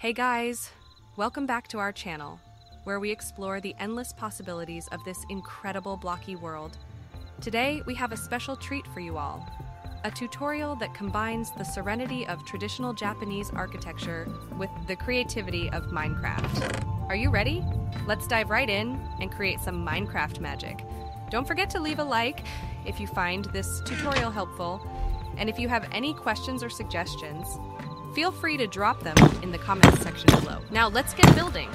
Hey guys, welcome back to our channel, where we explore the endless possibilities of this incredible blocky world. Today, we have a special treat for you all, a tutorial that combines the serenity of traditional Japanese architecture with the creativity of Minecraft. Are you ready? Let's dive right in and create some Minecraft magic. Don't forget to leave a like if you find this tutorial helpful, and if you have any questions or suggestions, feel free to drop them in the comments section below. Now let's get building.